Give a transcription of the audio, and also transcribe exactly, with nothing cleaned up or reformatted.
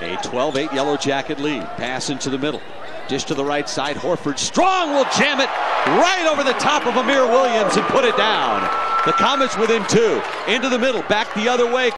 A twelve eight Yellow Jacket lead. Pass into the middle. Dish to the right side. Horford strong will jam it right over the top of Amir Williams and put it down. The Comets within two. Into the middle. Back the other way.